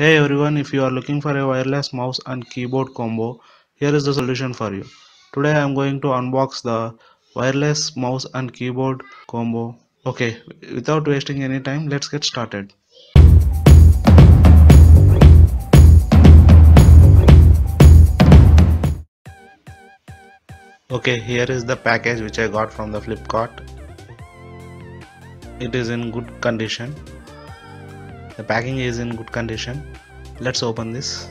Hey everyone, if you are looking for a wireless mouse and keyboard combo, here is the solution for you. Today I am going to unbox the wireless mouse and keyboard combo. Okay, without wasting any time, let's get started. Okay, here is the package which I got from the Flipkart. It is in good condition. The packing is in good condition. Let's open this.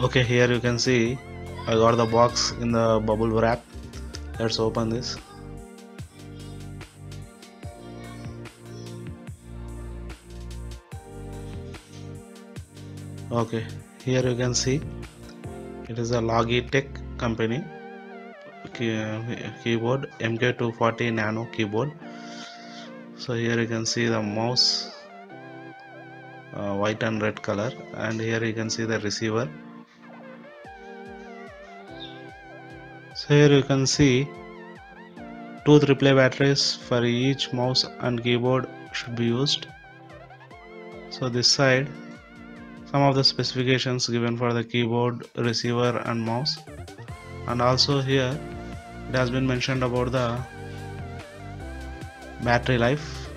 Okay, here you can see I got the box in the bubble wrap. Let's open this. Okay, here you can see it is a Logitech company keyboard, MK240 nano keyboard. So here you can see the mouse, white and red color, and here you can see the receiver. So here you can see two AAA batteries for each mouse and keyboard should be used. So this side, some of the specifications given for the keyboard, receiver and mouse, and also here it has been mentioned about the battery life.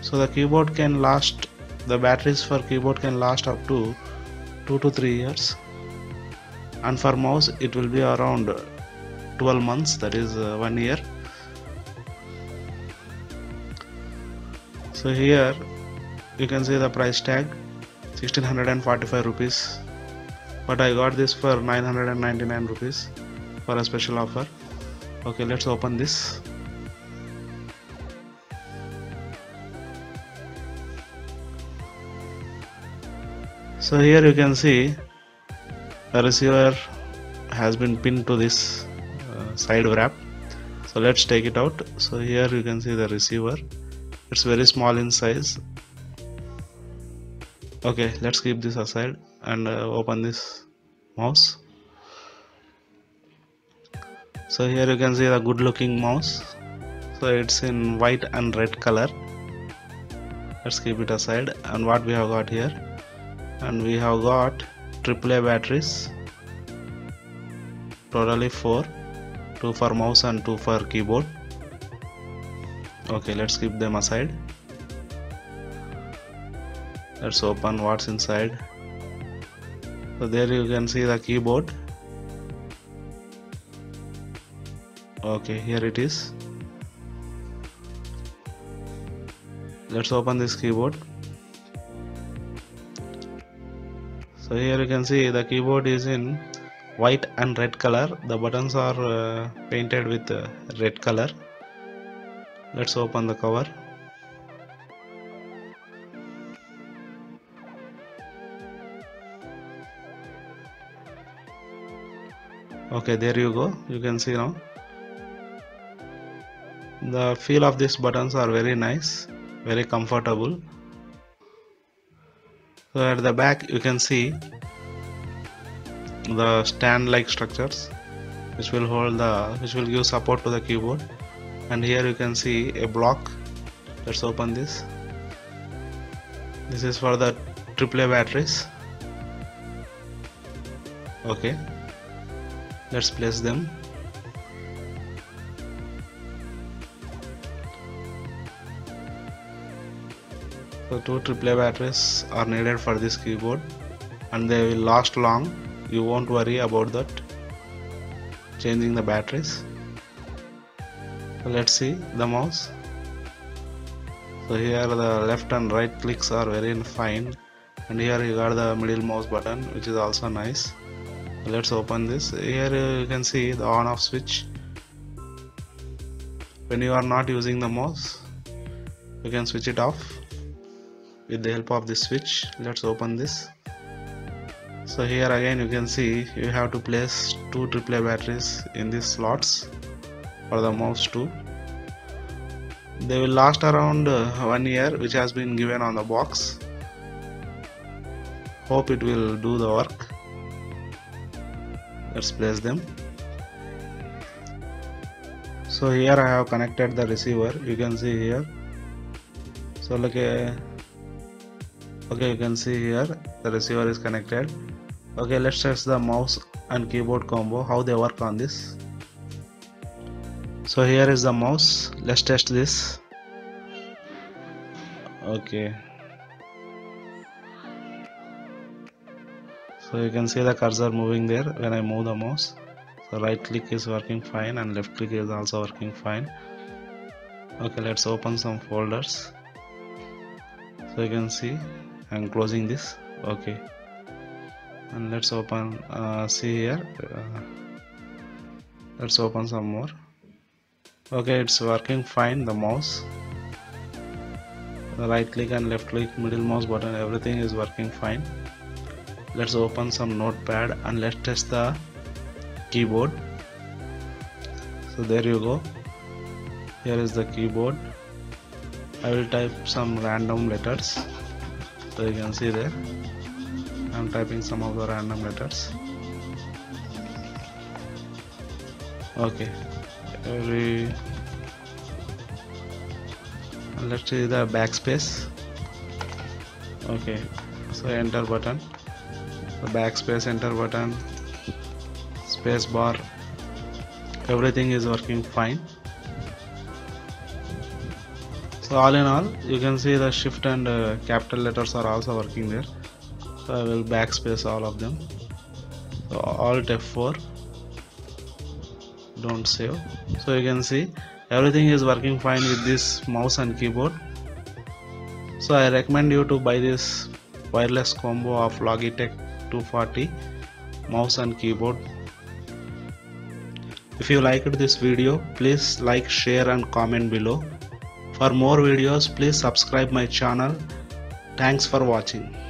So the keyboard can last, the batteries for keyboard can last up to 2 to 3 years. And for mouse it will be around 12 months, that is 1 year. So here you can see the price tag, 1645 rupees, but I got this for 999 rupees for a special offer. Okay, let's open this. So here you can see the receiver has been pinned to this side wrap. So let's take it out. So here you can see the receiver, it's very small in size. Okay, let's keep this aside and open this mouse. So here you can see the good looking mouse. So it's in white and red color. Let's keep it aside. And what we have got here, and we have got AAA batteries, totally 4, 2 for mouse and 2 for keyboard. Okay, let's keep them aside. Let's open what's inside. So there you can see the keyboard. Okay, here it is. Let's open this keyboard. So here you can see the keyboard is in white and red color. The buttons are painted with red color. Let's open the cover. Okay, there you go. You can see now. The feel of these buttons are very nice, very comfortable. So at the back you can see the stand like structures which will hold the, which will give support to the keyboard. And here you can see a block. Let's open this. This is for the AAA batteries. Okay, let's place them. So 2 AAA batteries are needed for this keyboard and they will last long. You won't worry about that, changing the batteries. So let's see the mouse. So here the left and right clicks are very fine, and here you got the middle mouse button which is also nice. So let's open this. Here you can see the on off switch. When you are not using the mouse, you can switch it off with the help of this switch. Let's open this. So here again you can see you have to place 2 AAA batteries in these slots for the mouse too. They will last around 1 year, which has been given on the box. Hope it will do the work. Let's place them. So here I have connected the receiver, you can see here. So look, okay, you can see here the receiver is connected. Okay, let's test the mouse and keyboard combo, how they work on this. So here is the mouse, let's test this. Okay, so you can see the cursor moving there when I move the mouse. So right click is working fine and left click is also working fine. Okay, let's open some folders. So you can see I'm closing this. Okay, and let's open, see here, let's open some more. Okay, it's working fine, the mouse, the right click and left click, middle mouse button, everything is working fine. Let's open some notepad and let's test the keyboard. So there you go, here is the keyboard. I will type some random letters, so you can see there I'm typing some of the random letters. Okay, let's see the backspace. Okay, so enter button, the backspace, enter button, space bar, everything is working fine. So all in all, you can see the shift and capital letters are also working there. So I will backspace all of them. So Alt F4, don't save. So you can see everything is working fine with this mouse and keyboard. So I recommend you to buy this wireless combo of Logitech 240 mouse and keyboard. If you liked this video, please like, share and comment below. For more videos, please subscribe my channel. Thanks for watching.